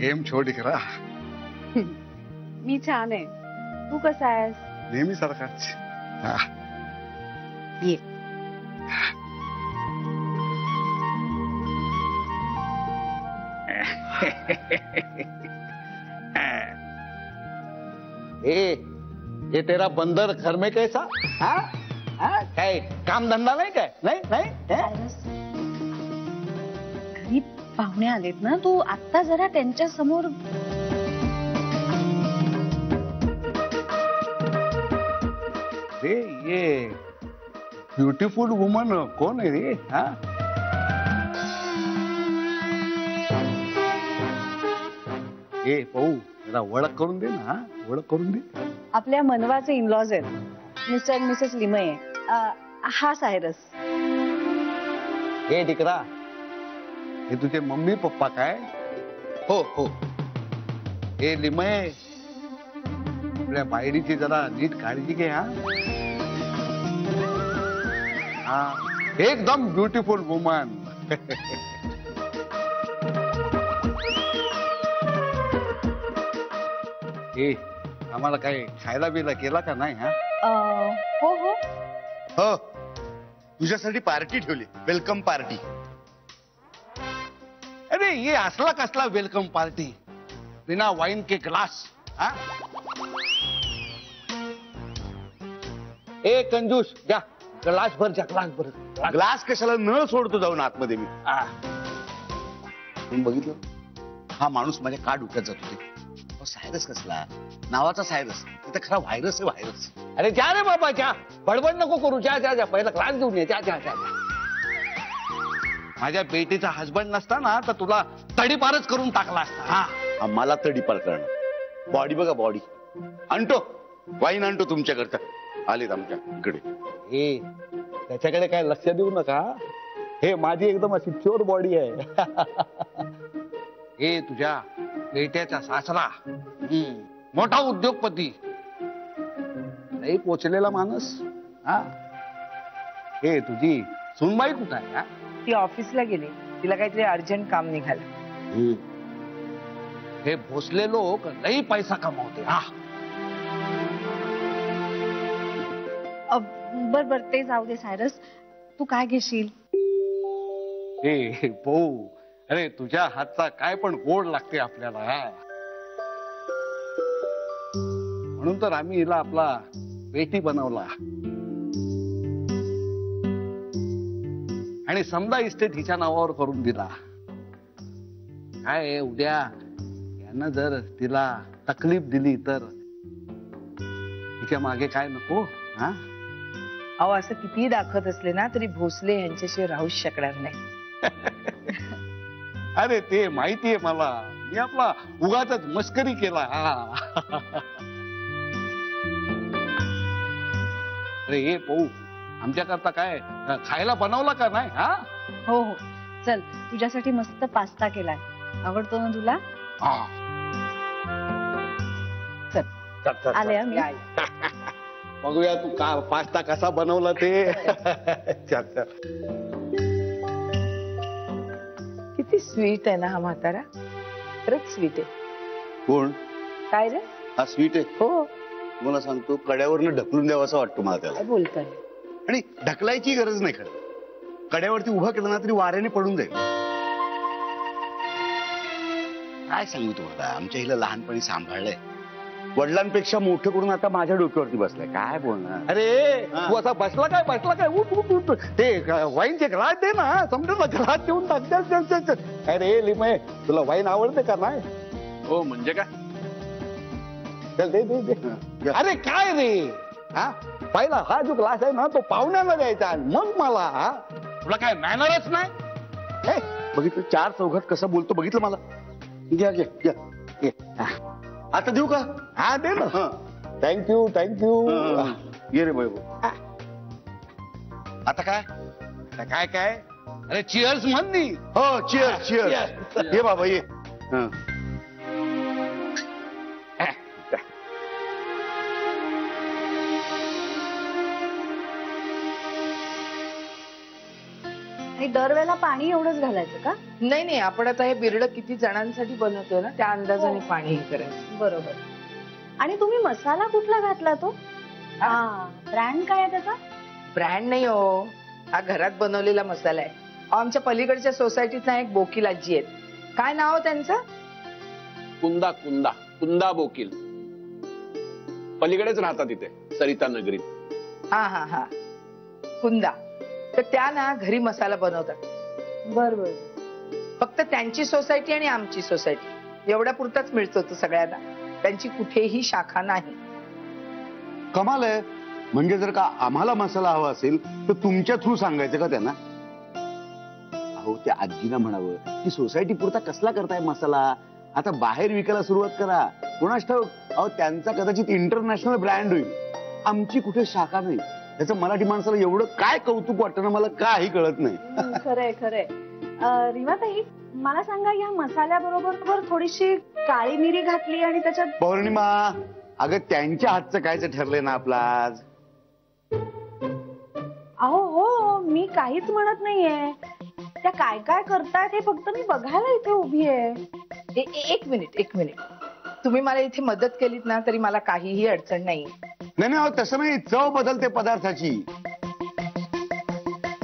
Game छोड़ दिखरा मी छान आहे तू कसा आहेस नेहमी सारखाच ये ये तेरा बंदर घर में कैसा हा? हा? काय काम धंदा नाही काय नाही नाही पाहुणे आलेत ना तू आता जरा त्यांच्या समोर रे ये ब्यूटीफुल वुमन कोण आहे रे हा ए भाऊ जरा ओळख करून दे ना ओळख करून दे आपल्या मनवाचे इनलॉज आहेत मिस्टर अँड मिसेस लिमये हा सायरस ए दिकरा ये तुझे मम्मी पप्पा का है? हो ये लिमये आपल्या बायडीची जरा नीट काळजी घे हा एकदम ब्यूटीफुल वुमन ए आम्हाला काही खायला बिला केला का नाही हा हो हो हो तुझ्यासाठी पार्टी ठेवली वेलकम पार्टी अरे ये असला कसला वेलकम पार्टी बिना वाइन के ग्लास हा? ए कंजूस जा ग्लास भर जा ग्लास भर ग्लास कशाला न सोडतो जाऊन आतमध्ये मी बघितलं हा माणूस माझ्या का डोक्यात जात होते सायरस कसला नावाचा सायरस इथं खरा व्हायरस आहे व्हायरस अरे जा रे बाबा जा बडबड नको करू जा जा जा पहिला ग्लास घेऊन ये जा जा जा माझ्या बेटीचा हसबंड नसता ना तर तुला तडीपारच करून टाकला असता मला तडीपार करणं बॉडी बघा बॉडी आणतो वाईन आणतो तुमच्याकरता आलेत आमच्या इकडे ए त्याच्याकडे काय लक्ष देऊ नका हे माझी एकदम अशी प्युअर बॉडी आहे हे तुझ्या बेट्याचा सासरा मोठा उद्योगपती नाही पोचलेला माणूस हा हे तुझी सुनबाई कुठे आहे ती ऑफिसला गेली तिला काहीतरी अर्जंट काम निघालं हे भोसले लोक लई पैसा कमावते हा बर बर ते जाऊ दे सायरस तू काय घेशील ए भाऊ अरे तुझ्या हातचा काय पण गोड लागते आपल्याला म्हणून तर आम्ही हिला आपला बेटी बनवला समदा इस्टेट हिच्या नावावर करून दिला काय उद्या यानं जर तिला तकलीफ दिली तर तिच्या मागे काय नको हा। अहो असं किती दाखवत असले ना तरी भोसले यांच्याशी राहूच शकणार नाही। अरे ते माहिती आहे मला, मी आपला उगाचच मस्करी केला हा। अरे हे पाहू आमच्या करता काय खायला बनवला का नाही हा। हो हो चल तुझ्यासाठी मस्त पास्ता केलाय, आवडतो ना तुला? चल आले आम्ही बघूया तू का पास्ता कसा बनवला ते। किती स्वीट आहे ना हा म्हातारा, खरंच स्वीट आहे। कोण काय रे हा स्वीट आहे? हो मला सांगतो कड्यावरनं ढकलून द्यावं असं वाटतो मला त्याला। बोलतोय आणि ढकलायची गरज नाही, खरं कड्यावरती उभा केला ना तरी वाऱ्याने पडून जाईल। काय सांगू तुम्हाला, आमच्या हिला लहानपणी सांभाळलंय, वडिलांपेक्षा मोठं करून आता माझ्या डोक्यावरती बसलाय, काय बोलणार। अरे तू आता बसला काय उठ उठ उठ ते वाईनचे ग्लास दे ना, समजा ग्लास देऊन टाकतात। अरे लिमये तुला वाईन आवडते का नाही? हो म्हणजे काय, चल दे दे दे। अरे काय रे हा, पहिला हा जो ग्लास आहे ना तो पाहुण्याला द्यायचा, मग मला हा। तुला काय मॅनरच नाही, बघितलं चार चौघात कसं बोलतो, बघितलं मला। घ्या घ्या घ्या, आता देऊ का? हा दे ना। Thank you thank you. ये रे बाबू आता काय आता काय काय? अरे चिअर्स म्हणली हो, चिअर्स चिअर्स। ये बाबा ये दरवेळेला पाणी एवढंच घालायचं का? नाही नाही, आपण आता हे बिरडं किती जणांसाठी बनवतोय ना त्या अंदाजाने पाणी करायचं। बरोबर। आणि तुम्ही मसाला कुठला घातला तो? ब्रँड काय आहे त्याचा? ब्रँड नाही हो, हा घरात बनवलेला मसाला आहे। आमच्या पलीकडच्या सोसायटीचा एक बोकील आजी आहेत, काय नाव त्यांचं? कुंदा कुंदा कुंदा बोकील, पलीकडेच राहतात तिथे सरिता नगरीत। हा हा हा कुंदा, तर त्या ना घरी मसाला बनवतात। बरोबर। फक्त त्यांची सोसायटी आणि आमची सोसायटी एवढ्या पुरताच मिळतो तो सगळ्यांना, त्यांची कुठेही शाखा नाही। कमाल आहे, म्हणजे जर का आम्हाला मसाला हवा असेल तर तुमच्या थ्रू सांगायचं का त्यांना? अहो त्या आजीना म्हणावं की सोसायटी पुरता कसला करताय मसाला, आता बाहेर विकायला सुरुवात करा। कोणास ठाऊक अहो त्यांचा कदाचित इंटरनॅशनल ब्रँड होईल, आमची कुठे शाखा नाही। त्याचं मराठी माणसाला एवढं काय कौतुक वाटतं ना, मला काही कळत नाही। खरंय खरंय। रिवाताई मला सांगा, या मसाल्याबरोबर थोडीशी काळी मिरी घातली आणि त्याच्यात पौर्णिमा, अगं त्यांच्या हातचं कायचं ठरलंय ना आपला आज। अहो हो मी काहीच म्हणत नाहीये, त्या काय काय करतात हे फक्त मी बघायला इथे उभी आहे। एक मिनिट तुम्ही मला इथे मदत केलीत ना तरी मला काहीही अडचण नाही। नाही नाही तसं नाही, चव बदलते पदार्थाची।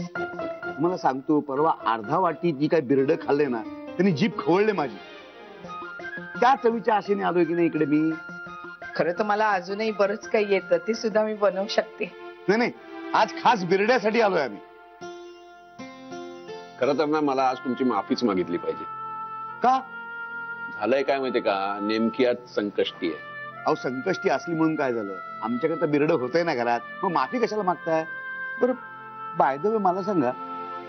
तुम्हाला सांगतो परवा अर्धा वाटी जी काय बिरडं खाल्ले ना त्यांनी जीभ खवळले माझी, त्या चवीच्या आशेने आलोय की नाही इकडे मी। खरं तर मला अजूनही बरंच काही येतं, ते सुद्धा मी बनवू शकते। नाही नाही आज खास बिरड्यासाठी आलोय आम्ही। खरं तर ना मला आज तुमची माफीच मागितली पाहिजे। का झालंय काय माहितीये का, नेमकी आज संकष्टी आहे। अहो संकष्टी असली म्हणून काय झालं, आमच्याकरता बिरडं होतंय ना घरात, मग माफी कशाला मागताय? बरं बाय द वे मला सांगा,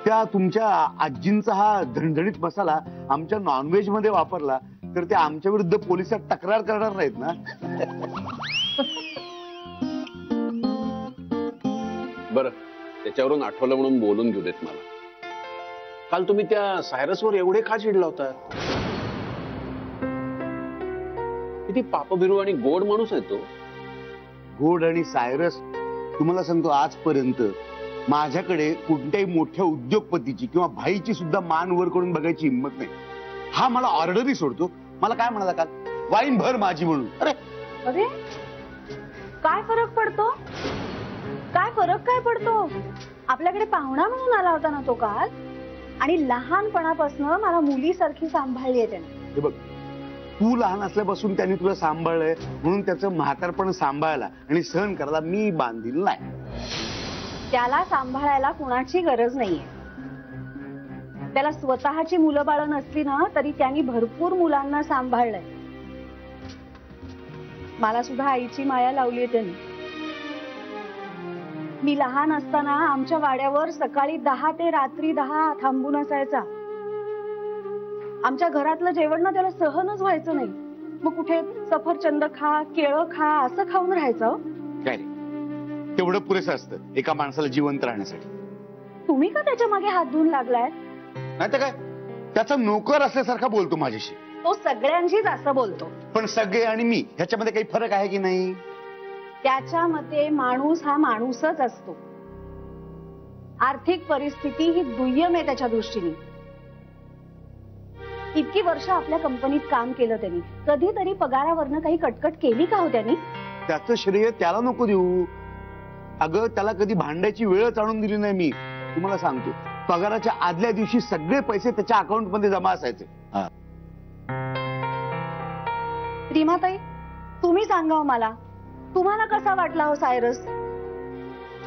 त्या तुमच्या आजींचा हा धणधणीत मसाला आमच्या नॉनव्हेज मध्ये वापरला तर ते आमच्या विरुद्ध पोलिसात तक्रार करणार नाहीत ना? बरं त्याच्यावरून आठवलं म्हणून बोलून घेऊ देत मला। काल तुम्ही त्या सायरसवर एवढे का चिडला होता? किती पापभिरू आणि गोड माणूस आहे तो। गोड आणि सायरस तुम्हाला सांगतो आजपर्यंत माझ्याकडे कुठल्याही मोठ्या उद्योगपतीची किंवा भाईची सुद्धा मान वर करून बघायची हिंमत नाही। हा मला ऑर्डरही सोडतो, मला काय म्हणाला काल, वाईन भर माझी म्हणून। अरे अरे काय फरक पडतो, काय फरक पडतो आपल्याकडे पाहुणा म्हणून आला होता ना तो काल, आणि लहानपणापासून मला मुलीसारखी सांभाळली आहे त्याने। हे बघ तू लहान असल्यापासून त्यांनी तुला सांभाळलंय म्हणून त्याचं म्हातारपण सांभाळायला आणि सहन करायला मी बांधील नाही। त्याला सांभाळायला कुणाची गरज नाहीये, त्याला स्वतःची मुलं बाळं नसली ना तरी त्यांनी भरपूर मुलांना सांभाळलंय. मला सुद्धा आईची माया लावली आहे त्यांनी. मी लहान असताना आमच्या वाड्यावर सकाळी 10 ते रात्री 10 थांबून असायचा. आमच्या घरातलं जेवण ना त्याला सहनच व्हायचं नाही. मग कुठे सफरचंद खा, केळं खा असं खाऊन राहायचं. काय रे, तेवढं पुरेसं असतं एका माणसाला जिवंत राहण्यासाठी. तुम्ही का त्याच्या मागे हात धुवून लागलाय? नाही तर काय, त्याचा नोकर असल्यासारखा बोलतो माझ्याशी. तो सगळ्यांशीच असं बोलतो. पण सगळे आणि मी ह्याच्यामध्ये काही फरक आहे की नाही? त्याच्या मते माणूस हा माणूसच असतो. आर्थिक परिस्थिती ही दुय्यम आहे त्याच्या दृष्टीने. इतकी वर्ष आपल्या कंपनीत काम केलं त्यांनी, कधीतरी पगारावरनं काही कटकट केली का हो त्यांनी? त्याचं श्रेय त्याला नको देऊ. अगं त्याला कधी भांडायची वेळच आणून दिली नाही मी. तुम्हाला सांगतो, पगाराच्या आदल्या दिवशी सगळे पैसे त्याच्या अकाउंट मध्ये जमा असायचे. रीमाताई, तुम्ही सांगा मला, तुम्हाला कसा वाटला हो सायरस?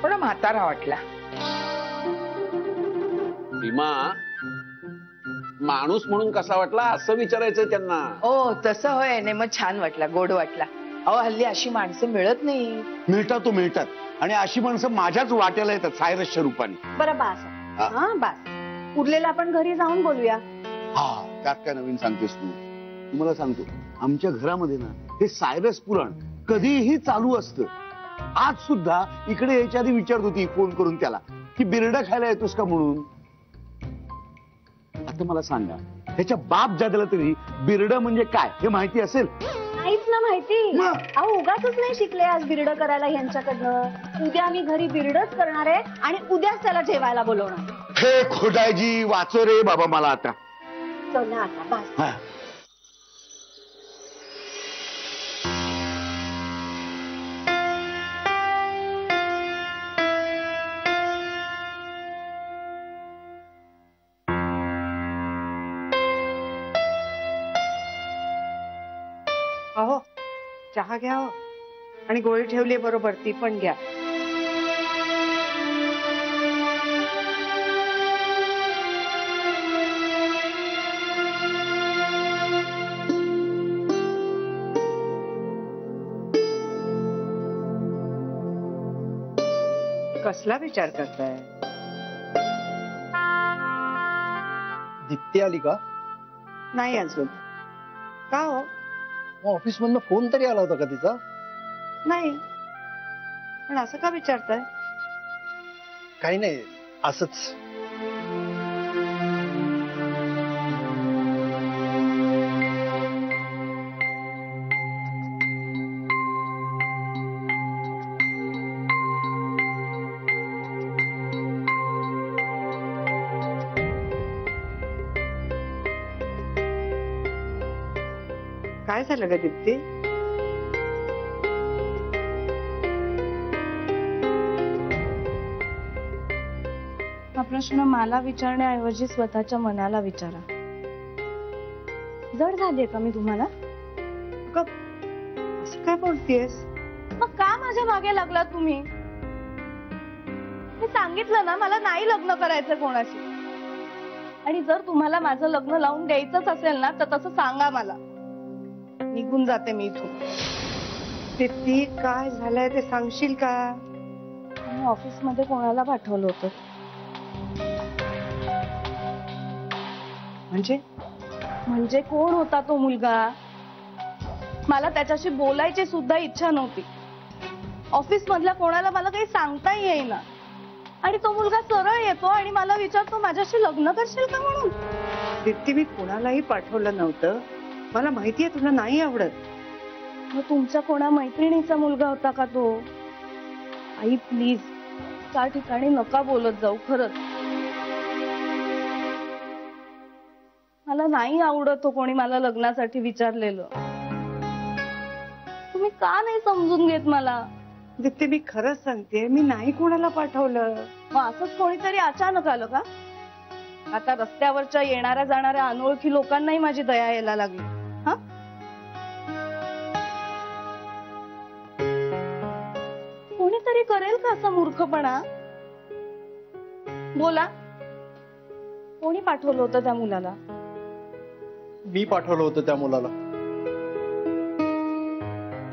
थोडा म्हातारा वाटला. रीमा, माणूस म्हणून कसा वाटला असं विचारायचं त्यांना. ओ तसं होय नाही, मग छान वाटला, गोड वाटला. अहो हल्ली अशी माणसं मिळत नाही. मिळतात तो मिळतात, आणि अशी माणसं माझ्याच वाट्याला येतात सायरसच्या रूपाने. बरं बास, हां बास, उरलेला आपण घरी जाऊन बोलूया. हा त्यात काय नवीन सांगतेस तू? तुम्हाला सांगतो, आमच्या घरामध्ये ना हे सायरस पुराण कधीही चालू असतं. आज सुद्धा इकडे याच्या आधी विचारत होती फोन करून त्याला की बिरडा खायला येतोस का म्हणून. आता मला सांगा, ह्याच्या बाप जाद्याला तरी बिरडं म्हणजे काय हे माहिती असेल? नाहीच ना माहिती. अहो उगाचच नाही शिकले आज बिरडं करायला यांच्याकडनं. उद्या आम्ही घरी बिरडच करणार आहे आणि उद्याच त्याला जेवायला बोलवणार. हे खोडाजी, वाचो रे बाबा मला आता. चल ना आता बास. अहो चहा घ्या हो, आणि गोळी ठेवली बरोबर ती पण घ्या. कसला विचार करताय? दिप्ती आली का? नाही अजून. का हो, ऑफिस मधनं फोन तरी आला होता का तिचा? नाही. पण असं का विचारताय? काही नाही असंच. काय झालं ग दिप्ती? हा प्रश्न मला विचारण्याऐवजी स्वतःच्या मनाला विचारा. जड झालीये का मी तुम्हाला? असं काय बोलतेस? मग का माझ्या मागे लागला तुम्ही? मी सांगितलं ना मला नाही लग्न करायचं कोणाशी. आणि जर तुम्हाला माझं लग्न लावून द्यायचंच असेल ना तर तसं सांगा मला. निघून जाते मी इथून. दिप्ती काय झालंय ते सांगशील का? ऑफिस मध्ये कोणाला पाठवलं होतं? म्हणजे म्हणजे कोण होता तो मुलगा? मला त्याच्याशी बोलायची सुद्धा इच्छा नव्हती. ऑफिस मधल्या कोणाला मला काही सांगता येईना. आणि तो मुलगा सरळ येतो आणि मला विचारतो माझ्याशी लग्न करशील का म्हणून. दिप्ती मी कोणालाही पाठवलं नव्हतं. मला माहितीये तुला नाही आवडत. मग तुमचा कोणा मैत्रिणीचा मुलगा होता का तो? आई प्लीज त्या ठिकाणी नका बोलत जाऊ. खरंच मला नाही आवडत तो कोणी मला लग्नासाठी विचारलेलं. तुम्ही का नाही समजून घेत मला? दिप्ती मी खरंच सांगते, मी नाही कोणाला पाठवलं. मग असंच कोणीतरी अचानक आलं का? आता रस्त्यावरच्या येणाऱ्या जाणाऱ्या अनोळखी लोकांनाही माझी दया यायला लागली. करेल का असा मूर्खपणा? बोला, कोणी पाठवलं होतं त्या मुलाला? मी पाठवलं होतं त्या मुलाला.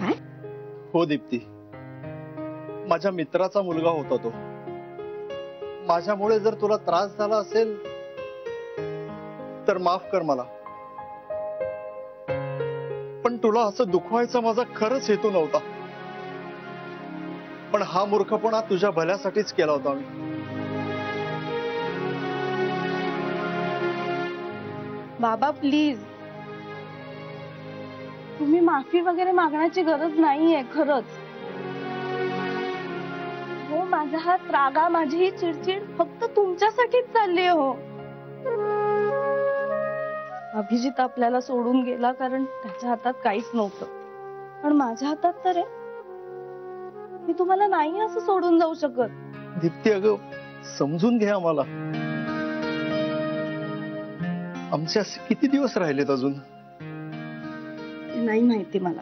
काय? हो दीप्ती, माझ्या मित्राचा मुलगा होता तो. माझ्यामुळे जर तुला त्रास झाला असेल तर माफ कर मला, पण तुला असं दुखवायचा माझा खरंच हेतू नव्हता. पण हा मूर्खपणा तुझ्या भल्यासाठीच केला होता मी. बाबा प्लीज, तुम्ही माफी वगैरे मागण्याची गरज नाहीये. खरंच हो, माझा हा त्रागा, माझी ही चिडचिड फक्त तुमच्यासाठीच चालली. हो अभिजित आपल्याला सोडून गेला कारण त्याच्या हातात काहीच नव्हतं, पण माझ्या हातात तर आहे. मी तुम्हाला नाही असं सोडून जाऊ शकत. दीप्ती अगं समजून घ्या आम्हाला. आमचे असे किती दिवस राहिलेत अजून? नाही माहिती मला.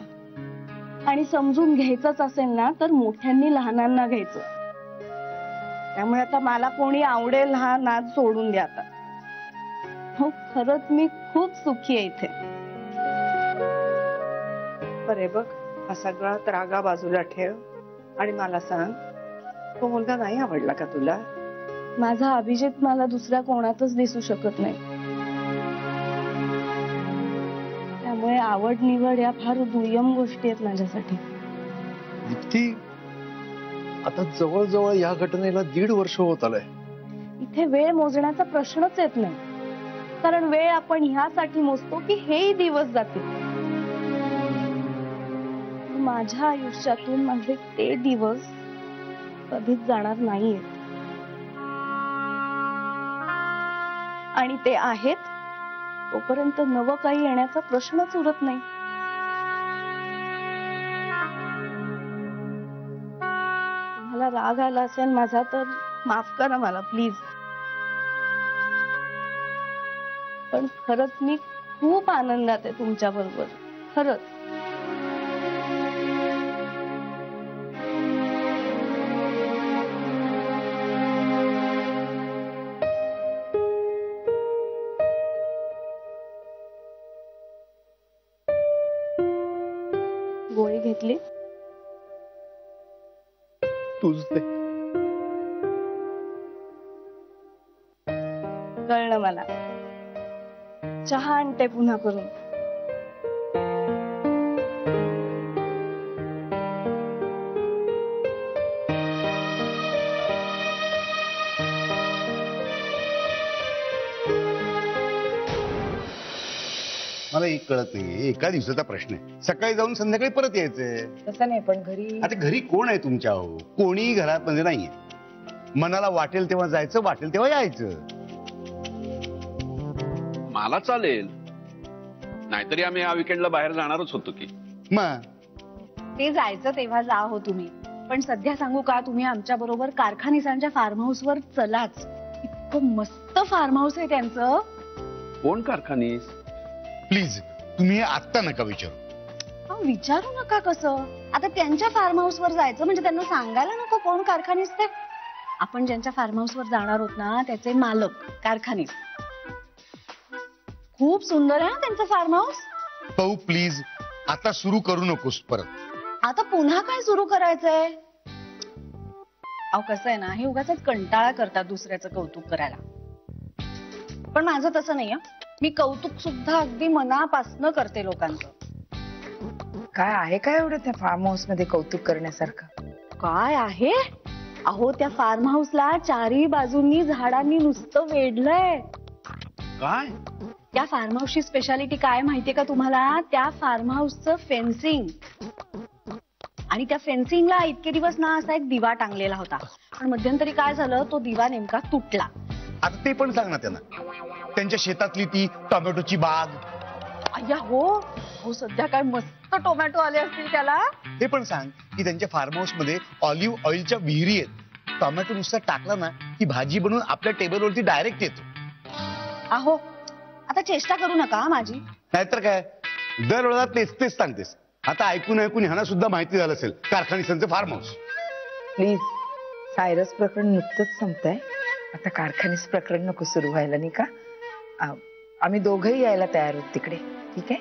आणि समजून घ्यायचंच असेल ना तर मोठ्यांनी लहानांना घ्यायचं. त्यामुळे आता मला कोणी आवडेल हा नाद सोडून द्या आता. हो खरंच मी खूप सुखी आहे इथे. बरे बघ, हा सगळा त्रागा बाजूला ठेव आणि मला सांग, तो मुलगा नाही आवडला का तुला? माझा अभिजित मला दुसऱ्या कोणातच दिसू शकत नाही, त्यामुळे आवड निवड या फार दुय्यम गोष्टी आहेत माझ्यासाठी. दीप्ती, आता जवळजवळ या घटनेला 1.5 वर्ष होत आलंय. इथे वेळ मोजण्याचा प्रश्नच येत नाही, कारण वेळ आपण ह्यासाठी मोजतो की हेही दिवस जातील. माझ्या आयुष्यातून माझे ते दिवस कधीच जाणार नाहीयेत, आणि ते आहेत तोपर्यंत नवं काही येण्याचा प्रश्नच उरत नाही. तुम्हाला राग आला असेल माझा तर माफ करा मला प्लीज, पण खरंच मी खूप आनंदात आहे तुमच्या बरोबर. खरंच गोळी घेतली तूच? ते कळलं मला. चहा आणते पुन्हा करून. मला एक कळत नाहीये, एका दिवसाचा प्रश्न आहे. सकाळी जाऊन संध्याकाळी परत यायचंय. तसं नाही, पण घरी आता घरी कोण आहे तुमच्या? हो कोणी घरात म्हणजे नाहीये. मनाला वाटेल तेव्हा जायचं, वाटेल तेव्हा यायचं. मला चालेल, नाहीतरी आम्ही या वीकेंडला बाहेर जाणारच होतो की. मग ते जायचं तेव्हा जा हो तुम्ही, पण सध्या सांगू का, तुम्ही आमच्या बरोबर कारखानिसांच्या फार्म हाऊस वर चलाच. इतकं मस्त फार्म हाऊस आहे त्यांचं. कोण कारखानिस? प्लीज तुम्ही आता नका विचारू. विचारू नका कसं? आता त्यांच्या फार्म हाऊस वर जायचं म्हणजे त्यांना सांगायला नको कोण कारखानीस ते? आपण ज्यांच्या फार्म हाऊस वर जाणार होत ना त्याचे मालक कारखानीस. खूप सुंदर आहे त्यांचं फार्म हाऊस. भाऊ प्लीज आता सुरू करू नकोस परत. आता पुन्हा काय सुरू करायचंय? अहो कसं आहे ना, हे उगाच कंटाळा करतात दुसऱ्याचं कौतुक करायला. पण माझं तसं नाही. मी कौतुक सुद्धा अगदी मनापासून करते लोकांचं. काय आहे काय एवढं त्या फार्म हाऊस मध्ये कौतुक करण्यासारखं? काय आहे अहो, त्या फार्म हाऊसला चारी बाजूंनी झाडांनी नुसतं वेढलंय. काय त्या फार्म हाऊसची स्पेशालिटी काय माहितीये का तुम्हाला? त्या फार्म हाऊसचं फेन्सिंग. आणि त्या फेन्सिंगला इतके दिवस ना असा एक दिवा टांगलेला होता, पण मध्यंतरी काय झालं तो दिवा नेमका तुटला. आता ते पण सांग ना त्यांना, त्यांच्या शेतातली ती टोमॅटोची बाग. अय्या हो सध्या काय मस्त टोमॅटो आले असतील त्याला. ते पण सांग की त्यांच्या फार्म हाऊस मध्ये ऑलिव्ह ऑइलच्या विहिरी आहेत. टोमॅटो नुसता टाकला ना की भाजी बनवून आपल्या टेबलवरती डायरेक्ट येतो. अहो आता चेष्टा करू नका माझी. नाहीतर काय, दर वेळा तेच सांगतेस. आता ऐकून ह्यांना सुद्धा माहिती झालं असेल कारखानिसांचं फार्म हाऊस. प्लीज, सायरस प्रकरण नुकतंच संपतंय आता कारखान्याचं प्रकरण नको सुरू व्हायला नाही का? आम्ही दोघंही यायला तयार आहोत तिकडे. ठीक आहे?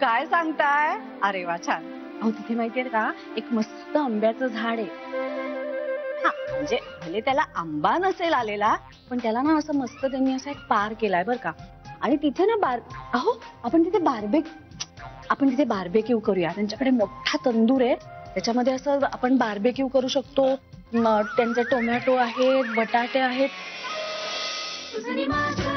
काय सांगताय? अरे वा छान. अहो तिथे माहितीये का एक मस्त आंब्याचं झाड आहे. म्हणजे भले त्याला आंबा नसेल आलेला पण त्याला ना असं मस्त त्यांनी असा एक पार केलाय बरं का. आणि तिथे ना आपण तिथे बार्बेक्यू करूया. त्यांच्याकडे मोठा तंदूर आहे त्याच्यामध्ये असं आपण बार्बेक्यू करू शकतो. त्यांचे टोमॅटो आहेत बटाटे आहेत.